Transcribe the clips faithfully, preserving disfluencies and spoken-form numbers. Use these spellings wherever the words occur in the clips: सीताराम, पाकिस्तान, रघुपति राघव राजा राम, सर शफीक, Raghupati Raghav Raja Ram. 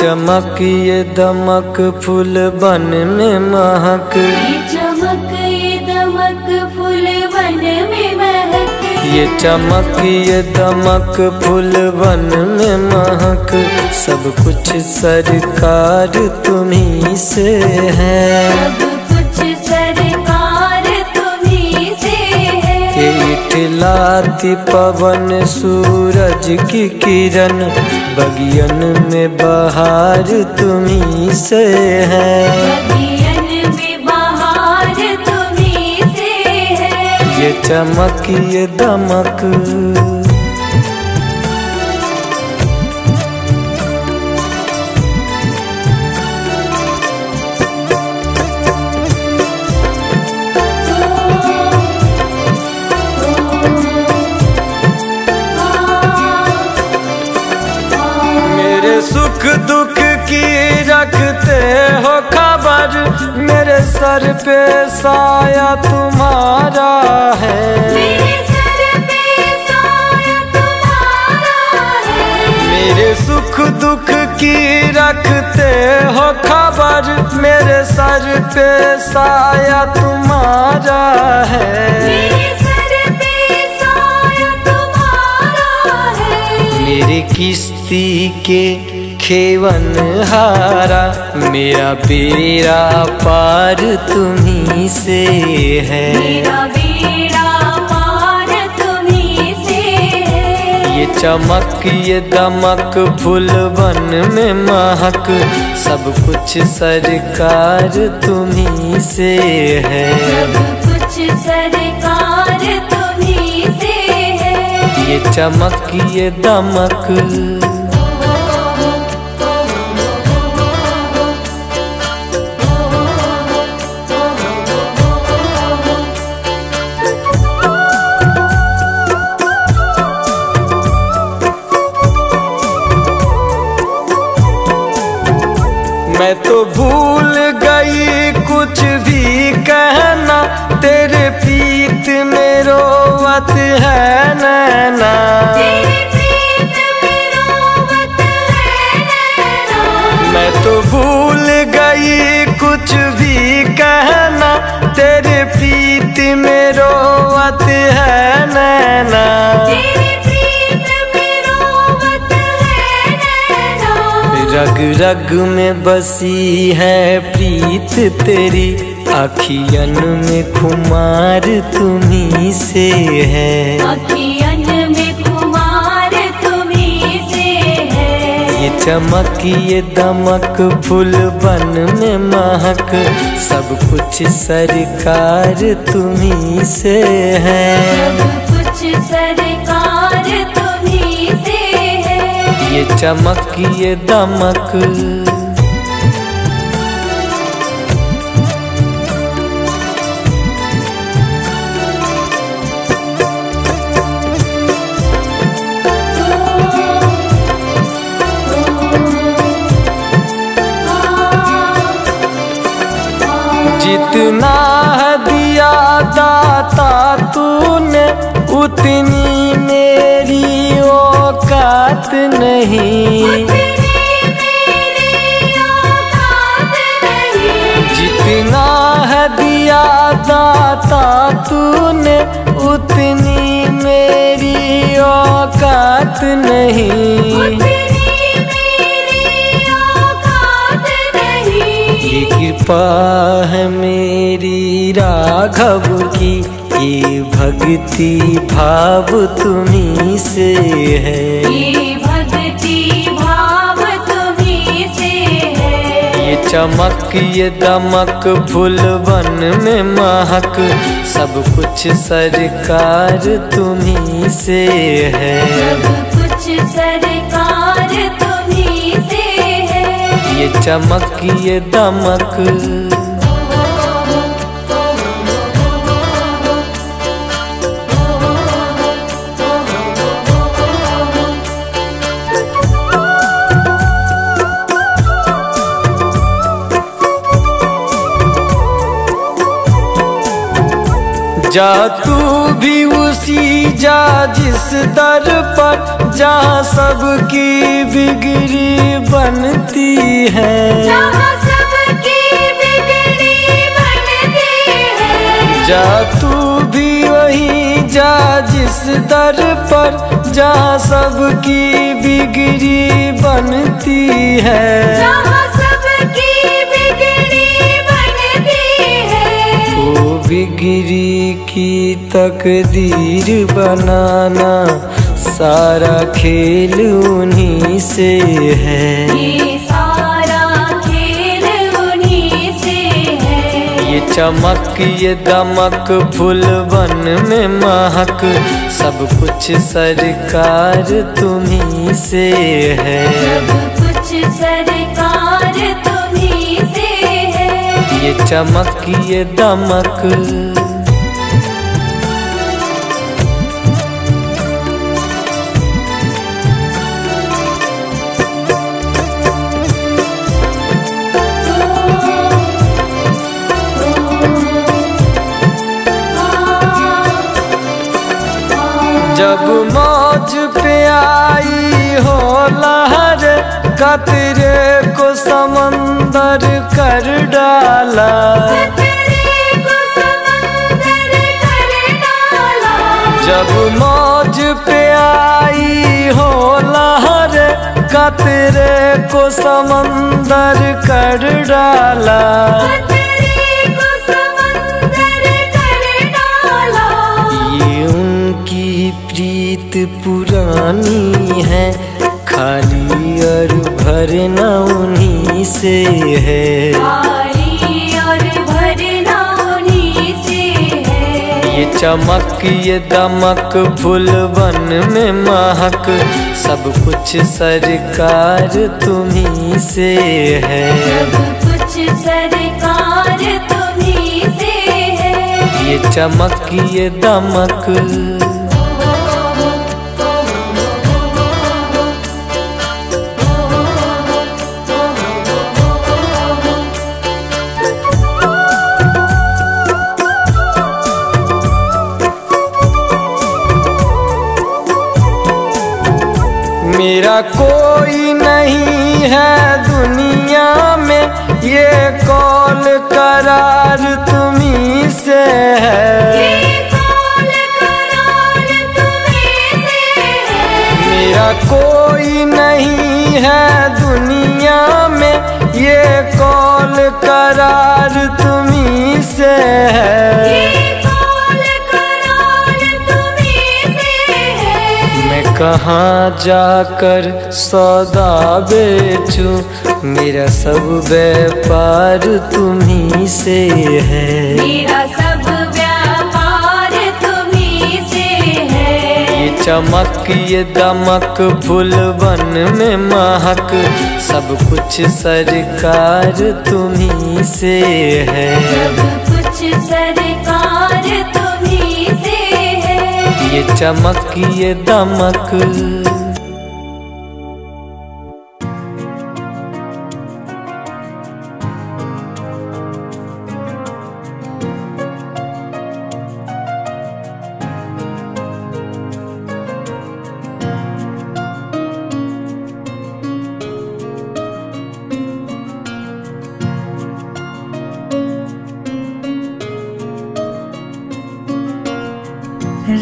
चमक ये दमक फूल बन में महक, ये चमक ये दमक फूल बन में महक, ये चमक ये दमक फूल बन में महक। सब कुछ सरकार तुम्ही से है, सब कुछ सरकार तुम्ही से है। इठलाती पवन सूरज की किरण, बगियन में बहार तुम्ही से है, बगियन में बहार तुम्ही से है। ये चमक ये दमक, सुख दुख की रखते हो खबर, मेरे सर पे साया तुम्हारा है, मेरे सर पे साया तुम्हारा है। मेरे सुख दुख की रखते हो खबर, मेरे सर पे साया तुम्हारा है। मेरी किश्ती के खेवन हारा, मेरा बेड़ा पार तुम्ही से है, मेरा बेड़ा पार तुम्ही से है। ये चमक ये दमक फूल बन में महक, सब कुछ सरकार तुम्ही से है, सब कुछ सरकार तुम्ही से है। ये चमक ये दमक, मैं तो भूल गई कुछ भी कहना, तेरे पीत में रोवत है नैना, तेरे पीत में रोवत है नैना। मैं तो भूल गई कुछ भी कहना, तेरे पीत में रोवत है नैना, रग रग में बसी है प्रीत तेरी, अखियन में खुमार तुम्ही से है, अखियन में खुमार तुम्ही से है। ये चमक ये दमक फूल बन में महक, सब कुछ सरकार तुम्ही से है, सब कुछ सरकार तुम्ही से। ये चमक ये दमक, जितना है दिया दाता तूने, उतनी मेरी औकात नहीं, जितना है दिया दाता तूने, उतनी मेरी औकात नहीं। ये कृपा है मेरी राघव की, ये भक्ति भाव तुम्ही से है, ये भक्ति भाव तुम्ही से है। ये चमक ये दमक फूल बन में महक, सब कुछ सरकार तुम्ही से है, सब कुछ सरकार तुम्ही से। ये चमक ये दमक, जा तू भी उसी जा जिस दर पर जहाँ सबकी बिगड़ी बनती है, जहाँ सबकी बिगड़ी बनती है। जा तू भी वहीं जा जिस दर पर जहाँ सबकी बिगड़ी बनती है। बिगड़ी की तकदीर बनाना सारा खेल उन्हीं से है, ये सारा खेल उन्हीं से है। ये चमक ये दमक फूलवन में महक सब कुछ सरकार तुम्हीं से है, सब कुछ सरकार तुम्हीं से। ये चमक ये दमक जब मौज पे आई हो लहर कतरे को समंदर कर डाला, जब मौज पे आई हो लहर कतरे को समंदर कर डाला। ये उनकी प्रीत पुरानी है खाली और भरना उन्हीं से है, खाली और भरना उन्हीं से है। ये चमक ये दमक फूलवन में महक सब कुछ सरकार तुम्हीं से है, सब कुछ सरकार तुम्हीं से है। ये चमक ये दमक मेरा कोई नहीं है दुनिया में ये कौल करार तुम्हीं से है, ये कौल करार तुम्हीं से है। मेरा कोई नहीं है दुनिया में ये कौल करार तुम्हीं से है। कहाँ जाकर सौदा बेचूं मेरा सब व्यापार तुम्हीं से है, मेरा सब व्यापार तुम्हीं से है। ये चमक ये दमक फूलवन में महक सब कुछ सरकार तुम्हीं से है, सब कुछ सरकार तुम्हीं से। ये चमक ये दमक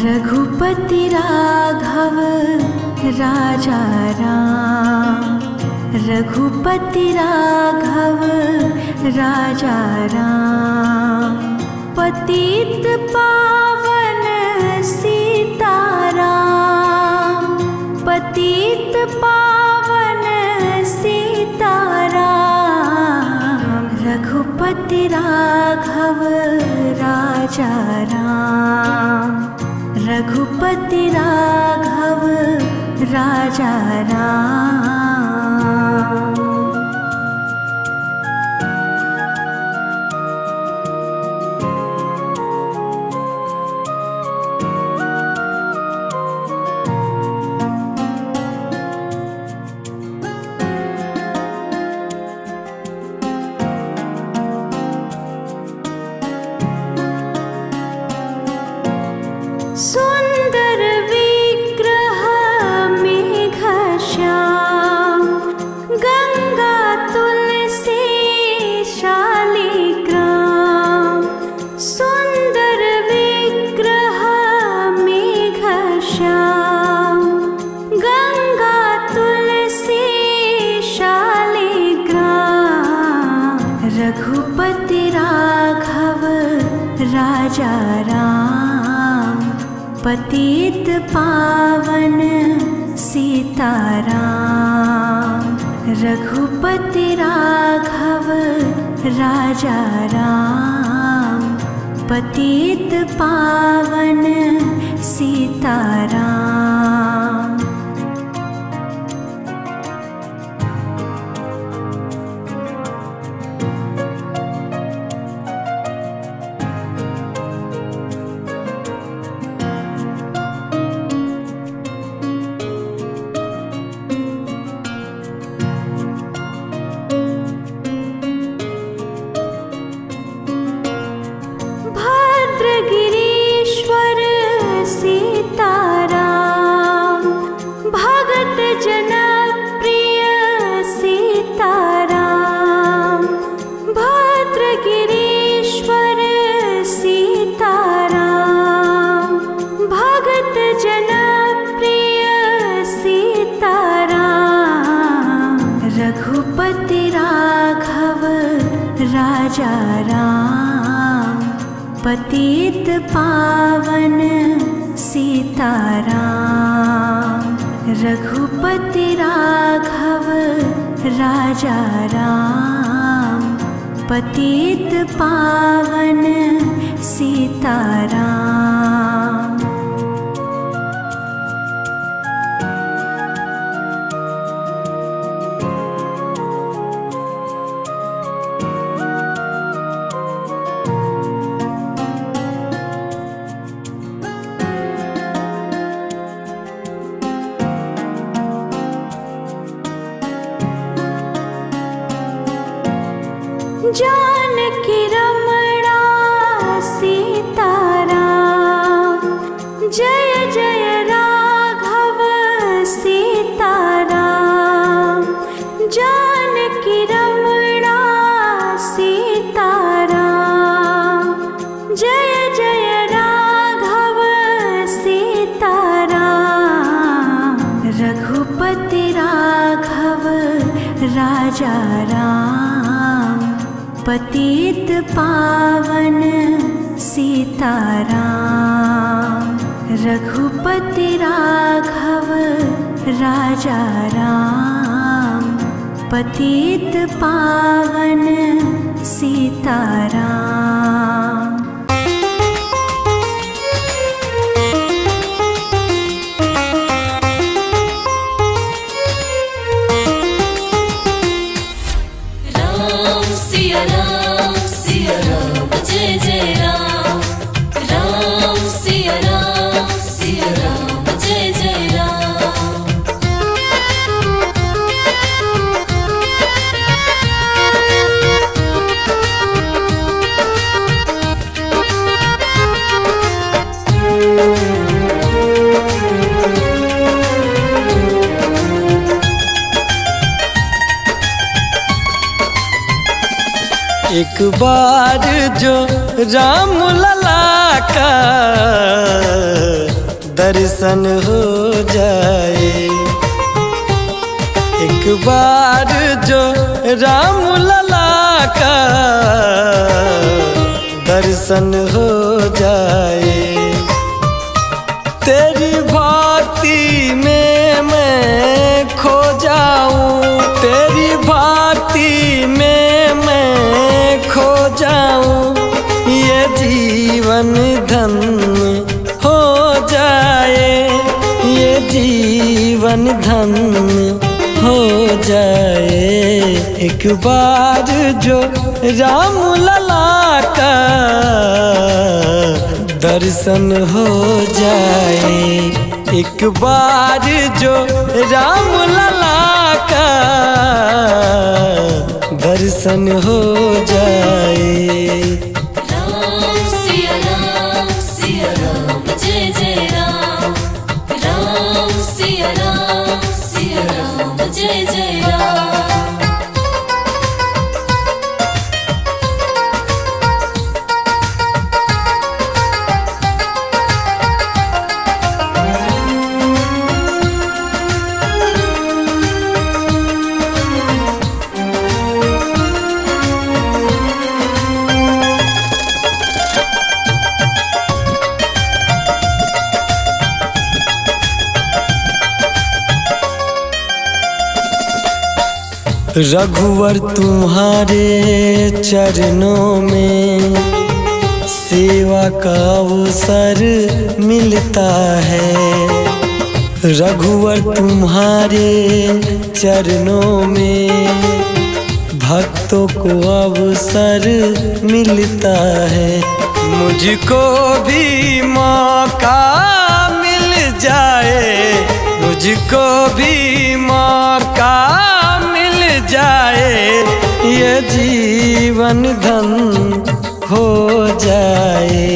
रघुपति राघव राजा राम, रघुपति राघव राजा राम। पतित पावन सीताराम, पतित पावन सीताराम। रघुपति राघव राजा राम, रघुपति राघव राजा राम। राजा राम, पतित पावन सीताराम। रघुपति राघव राजा राम, पतित पावन सीताराम। राजा राम, पतित पावन सीताराम। रघुपति राघव राजा राम, पतित पावन सीताराम। जानकी रमणा सीताराम, जय जय राघव सीताराम। जानकी रमणा सीताराम, जय जय राघव सीताराम। रघुपति राघव राजा राम, पतित पावन सीताराम। रघुपति राघव राजा राम, पतित पावन सीताराम। एक बार जो राम लला का दर्शन हो जाए, एक बार जो राम लला का दर्शन हो जाए, तेरी भक्ति में मैं खो जाऊं, तेरी भक्ति में खो जाऊं, ये जीवन धन्य हो जाए, ये जीवन धन्य हो जाए। एक बार जो राम लला का दर्शन हो जाए, एक बार जो राम लला का दर्शन हो जाए। रघुवर तुम्हारे चरणों में सेवा का अवसर मिलता है। रघुवर तुम्हारे चरणों में भक्तों को अवसर मिलता है। मुझको भी मौका मिल जाए, मुझको भी मौका जाए, ये जीवन धन हो जाए।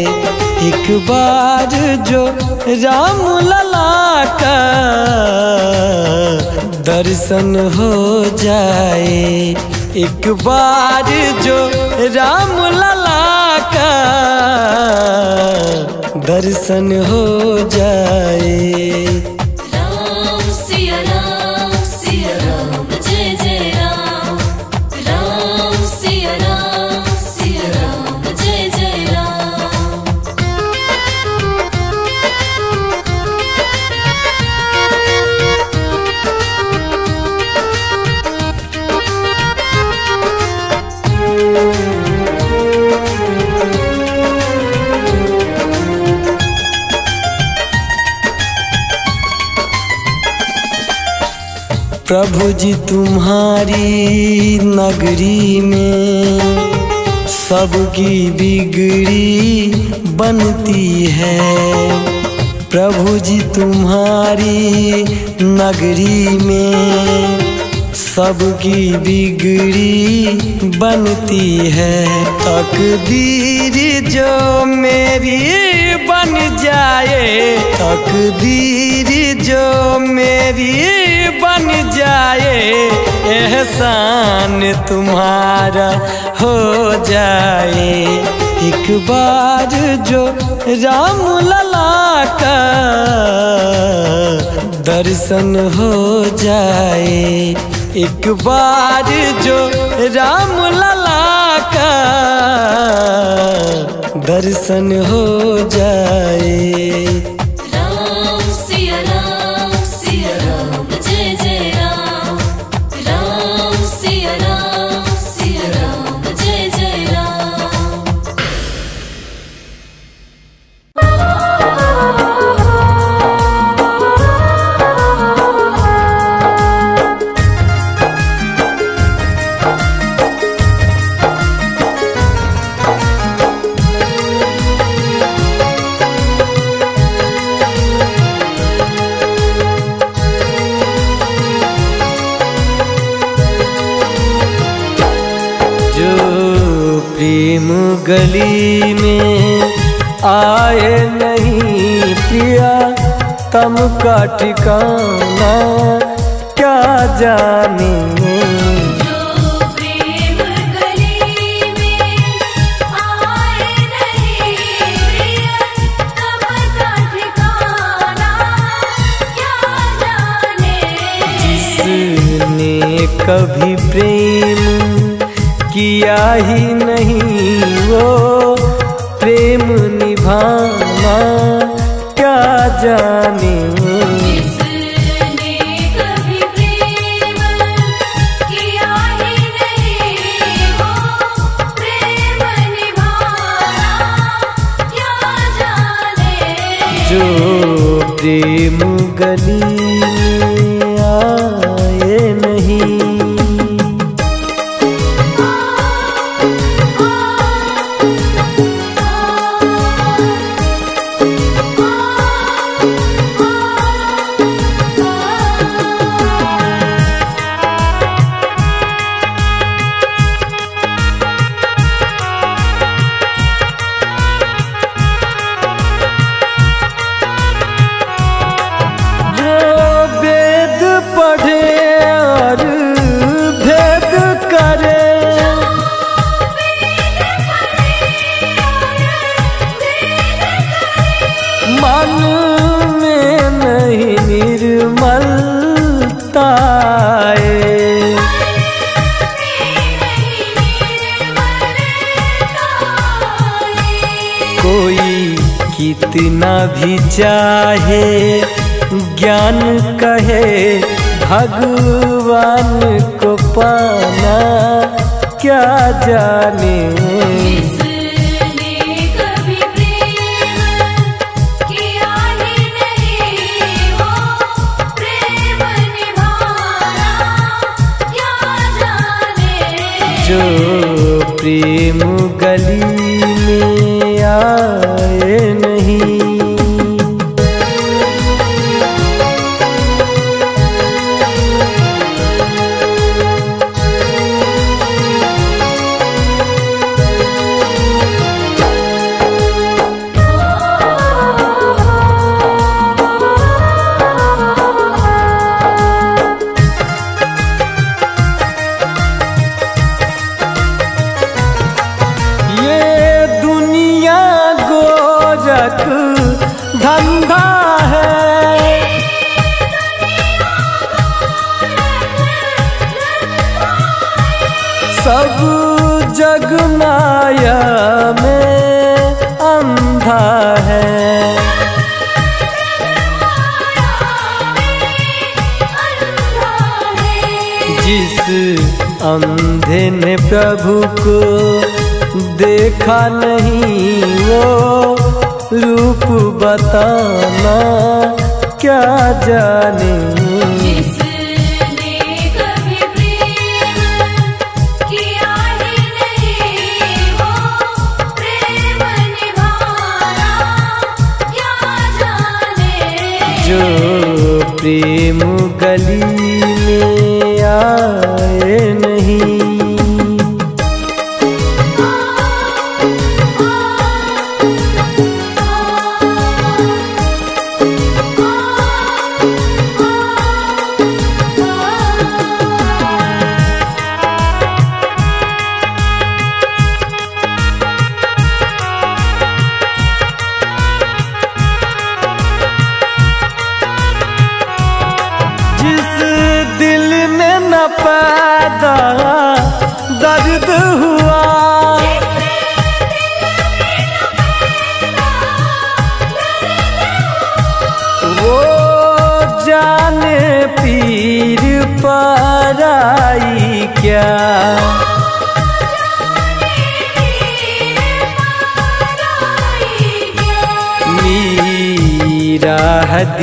एक बार जो राम लला का दर्शन हो जाए, एक बार जो राम लला का दर्शन हो जाए। प्रभु जी तुम्हारी नगरी में सबकी बिगड़ी बनती है। प्रभु जी तुम्हारी नगरी में सबकी बिगड़ी बनती है। तकदीर जो मेरी बन जाए, तकदीर जो मेरी बन जाए, एहसान तुम्हारा हो जाए। एक बार जो राम लला का दर्शन हो जाए, एक बार जो राम लला का दर्शन हो जाए। गली में आए नहीं पिया, तम का ठिकाना क्या जाने। जो प्रेम गली में आए नहीं पिया, तम का ठिकाना क्या जाने। जिसने कभी प्रेम किया ही नहीं, वो प्रेम निभाना क्या जाने। जिसने कभी प्रेम किया ही नहीं, वो प्रेम निभाना क्या जाने। जो प्रेम गली में आए नहीं, कितना भी चाहे ज्ञान कहे भगवान को पाना क्या जाने, किसने कभी प्रेम किया ही नहीं हो, प्रेम निभाना क्या जाने। जो प्रेम गली में आए नहीं, अंधे ने प्रभु को देखा नहीं, वो रूप बताना क्या जाने। जिसने कभी प्रेम किया ही नहीं हो, प्रेम निभाना क्या जाने। जो प्रेम गली में आए नहीं,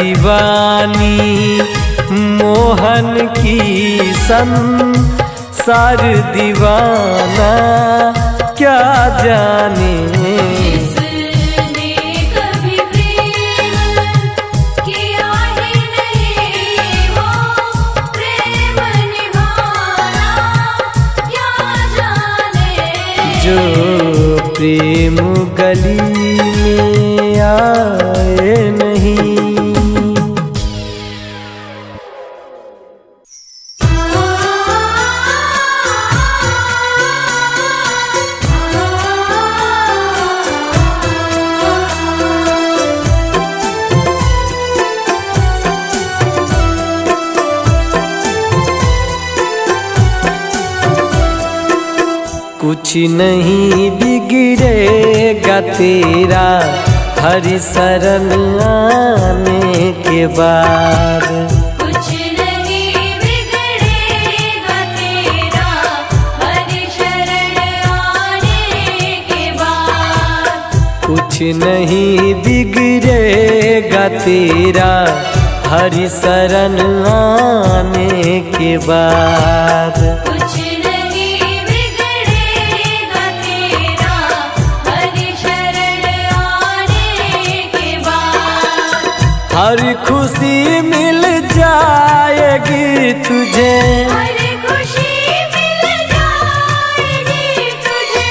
दीवानी मोहन की संसार दीवाना क्या जाने। किसने कभी प्रेम किया ही नहीं हो, प्रेम निभाना क्या जाने। जो प्रेम गली में आए नहीं। कुछ नहीं बिगड़ेगा तेरा हरि शरण आने के बाद, कुछ नहीं बिगड़ेगा तेरा हरि शरण आने के बाद, कुछ नहीं बिगड़ेगा तेरा हरि शरण आने के बाद। हर खुशी मिल जाएगी तुझे, हर खुशी मिल जाएगी तुझे,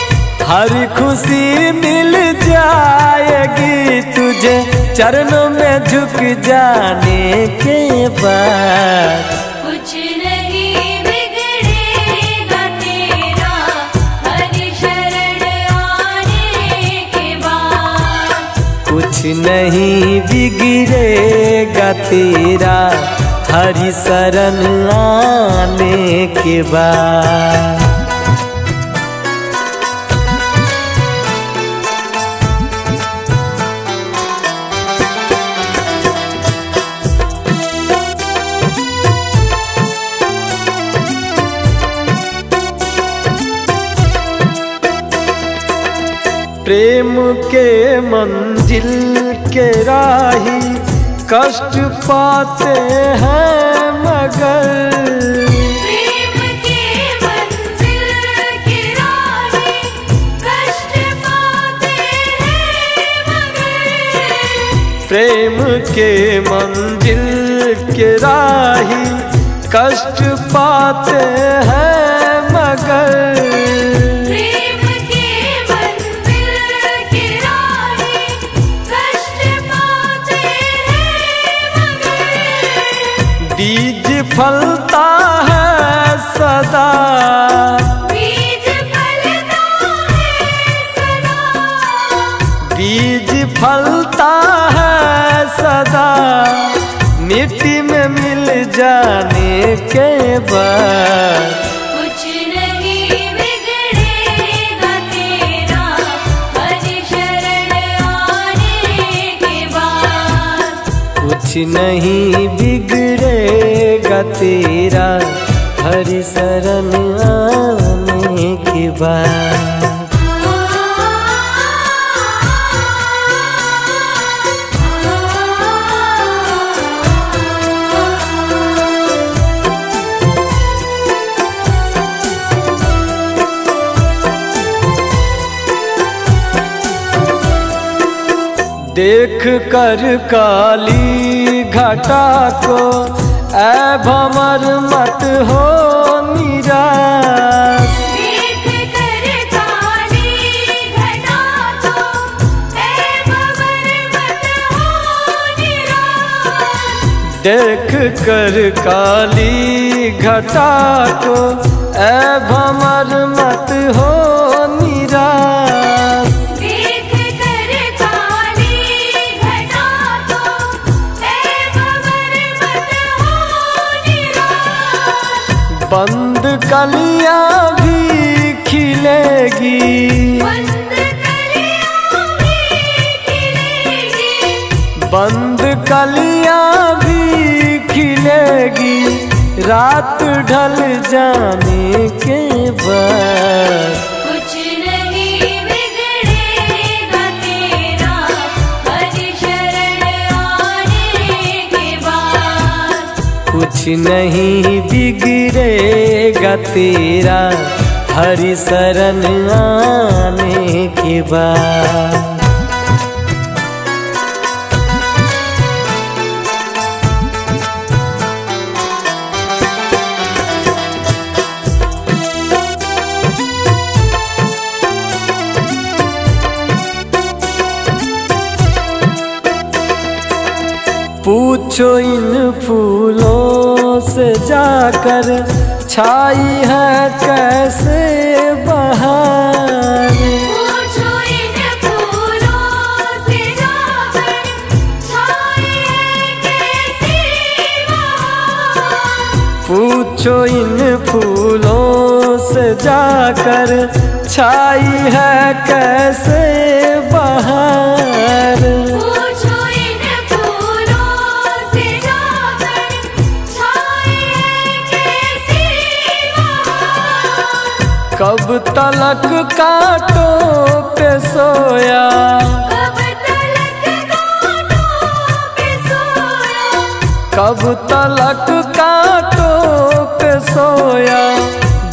हर खुशी मिल जाएगी तुझे चरणों में झुक जाने के बाद। कुछ नहीं बिगड़ेगा तेरा हरि शरण आने के बाद, कुछ नहीं बिगड़ेगा तेरा हरि शरण आने के बाद। प्रेम के मंजिल के राही कष्ट पाते हैं मगर प्रेम के मंजिल के राही कष्ट पाते हैं मगर प्रेम के मंजिल के राही कष्ट पाते हैं मगर बीज फलता है सदा बीज फलता है सदा बीज फलता सदा मिट्टी में मिल जाने के बाद कुछ नहीं बिगड़ेगा तेरा हर शरण आने के बाद कुछ नहीं बिगड़ेगा तेरा हर शरण आने के बाद। देख कर काली घटा को ऐ भंवर मत हो निराश देख कर काली घटा को ऐ भंवर मत हो निराश देख कर काली घटा को ऐ भंवर मत हो निराश बंद कलियां भी खिलेगी बंद कलियां भी खिलेगी बंद कलियां भी खिलेगी रात ढल जाने के बाद कुछ नहीं बिगड़ेगा तेरा हर शरण आने के बाद कुछ नहीं बिगड़ेगा बिगड़ेगा तेरा हरि शरण आने के बाद। पूछो इन फूलों से जाकर छाई है कैसे बहार पूछो इन फूलों से जाकर छाई है कैसे बहार पूछो इन फूलों से जाकर छाई है कैसे बहार कब तलक कांटों पे सोया कब तलक कांटों पे सोया कब तलक कांटों पे सोया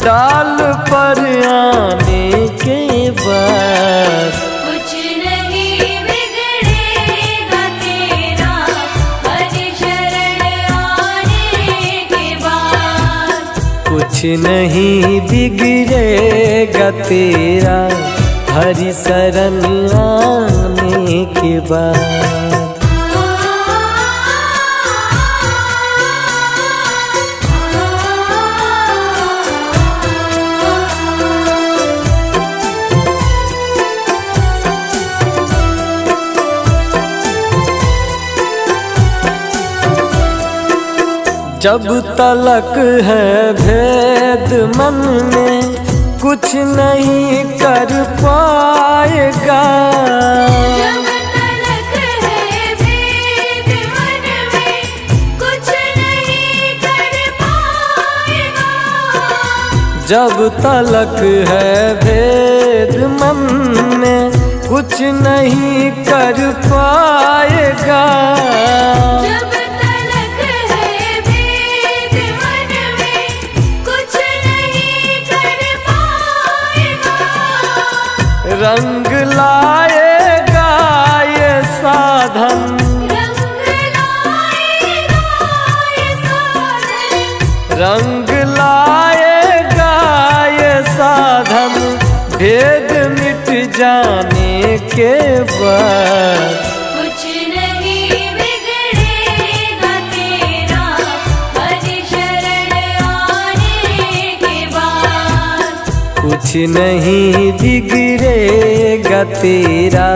डाल पर आने के बाद कुछ नहीं बिगड़ेगा तेरा हर शरण आने के बाद कुछ नहीं बिगड़ेगा तेरा हरि शरण आने के बाद। जब तलक है भेद मन में कुछ नहीं कर पाएगा जब तलक है भेद मन में कुछ नहीं कर पाएगा जब तलक है भेद मन में कुछ नहीं कर पाएगा। जब तलक है भेद मन में कुछ नहीं कर पाएगा। रंग लाएगा ये साधन, रंग लाएगा ये साधन, रंग लाएगा ये साधन। भेद मिट जाने के बाद कुछ नहीं बिगड़ेगा तेरा, हरि शरण आने के बाद कुछ नहीं बिगड़ेगा तेरा,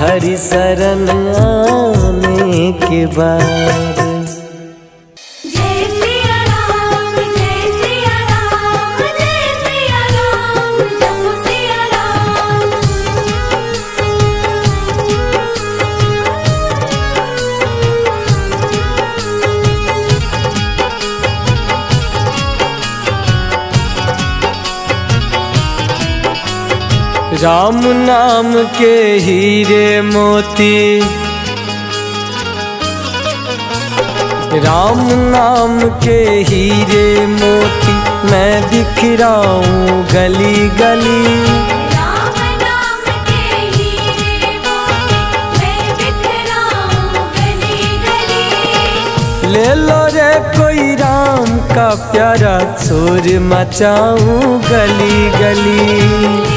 हरि शरण आने के बाद। राम नाम के हीरे मोती, राम नाम के हीरे मोती मैं बिखराऊं गली गली। राम नाम के हीरे मोती मैं बिखराऊं गली गली। ले लो रे कोई राम का प्यारा, शोर मचाऊं गली गली।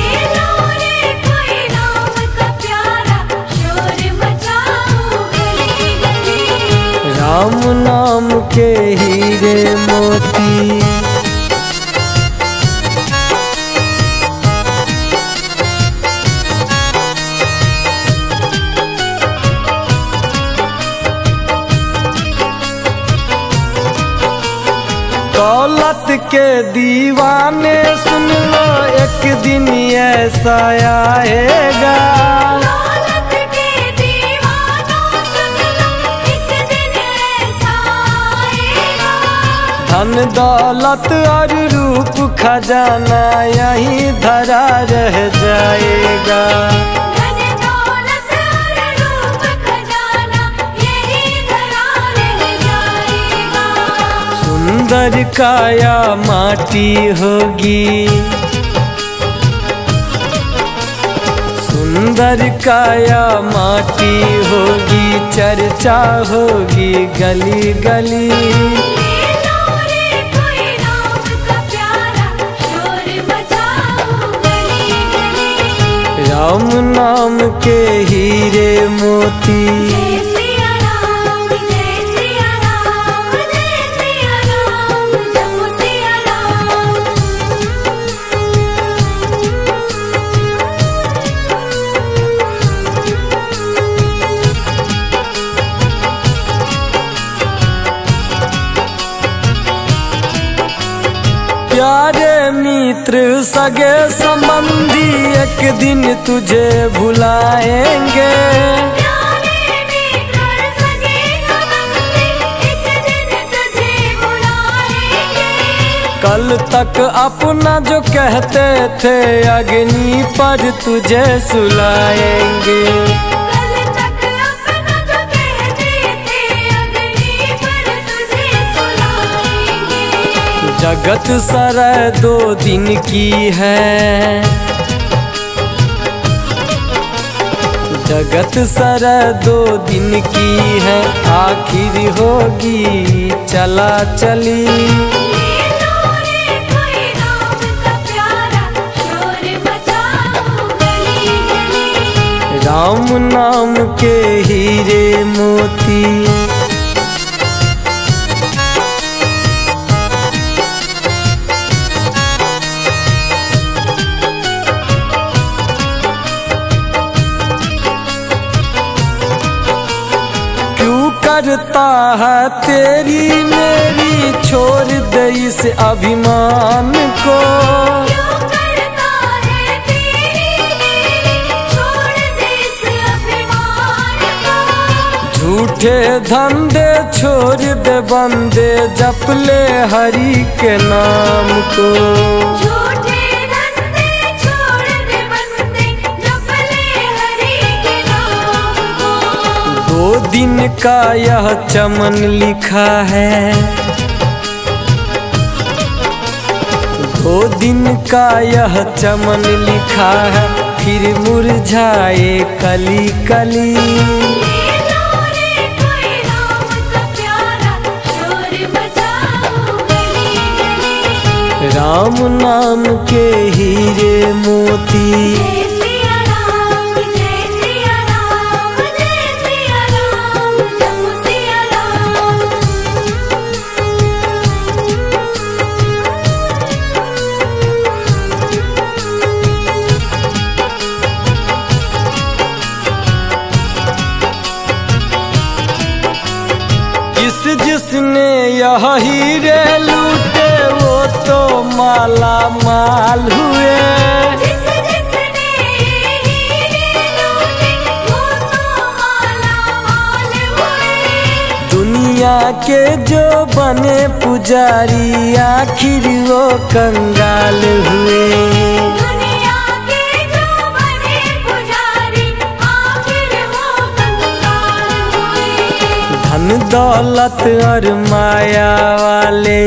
राम नाम के हीरे मोती, दौलत के दीवाने सुन लो एक दिन ऐसा आएगा। धन दौलत और रूप खजाना यहीं धरा रह जाएगा। धन दौलत और रूप खजाना यहीं धरा रह जाएगा। सुंदर काया माटी होगी, सुंदर काया माटी होगी, चर्चा होगी गली गली। राम नाम के हीरे मोती, जय सिया राम, जय सिया राम, जय सिया राम, जय सिया राम। प्यारे मित्र सगे संबंधी एक दिन तुझे भुलाएंगे, प्यारे मित्र सगे संबंधी एक दिन तुझे भुलाएंगे। कल तक अपना जो कहते थे अग्नि पर तुझे सुलाएंगे, कल तक अपना जो कहते थे अग्नि पर तुझे सुलाएंगे। जगत सारा दो दिन की है, जगत सारा दो दिन की है, आखिर होगी चला चली। राम नाम के हीरे मोती, करता है तेरी मेरी छोड़ दे इस अभिमान को, क्यों करता है तेरी मेरी छोड़ दे इस अभिमान को। झूठे धंधे छोड़ दे बंदे, जप ले हरि के नाम को, झूठे धंधे छोड़ दे बंदे, जप ले दिन का यह चमन लिखा है, दो दिन का यह चमन लिखा है, फिर मुरझाए कली कली। राम नाम के हीरे मोती, जय सिया राम, जय सिया राम, जय सिया राम, जय सिया राम। जिस जिसने यह हीरे लूटे वो तो माला माल हुए, जिस जिसने हीरे लूटे वो तो माला माल हुए। दुनिया के जो बने पुजारी आखिर वो कंगाल हुए, दुनिया के जो बने पुजारी आखिर वो कंगाल हुए। धन दौलत और माया वाले,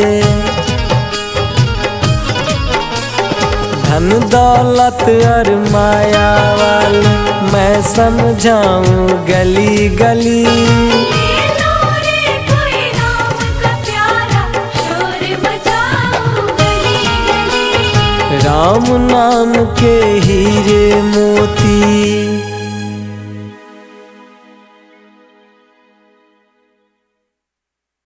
धन दौलत और माया वाले, मैं समझाऊं गली गली। ये लोरे कोई राम का प्यारा, शोर मचाऊं गली गली। राम नाम के हीरे मोती।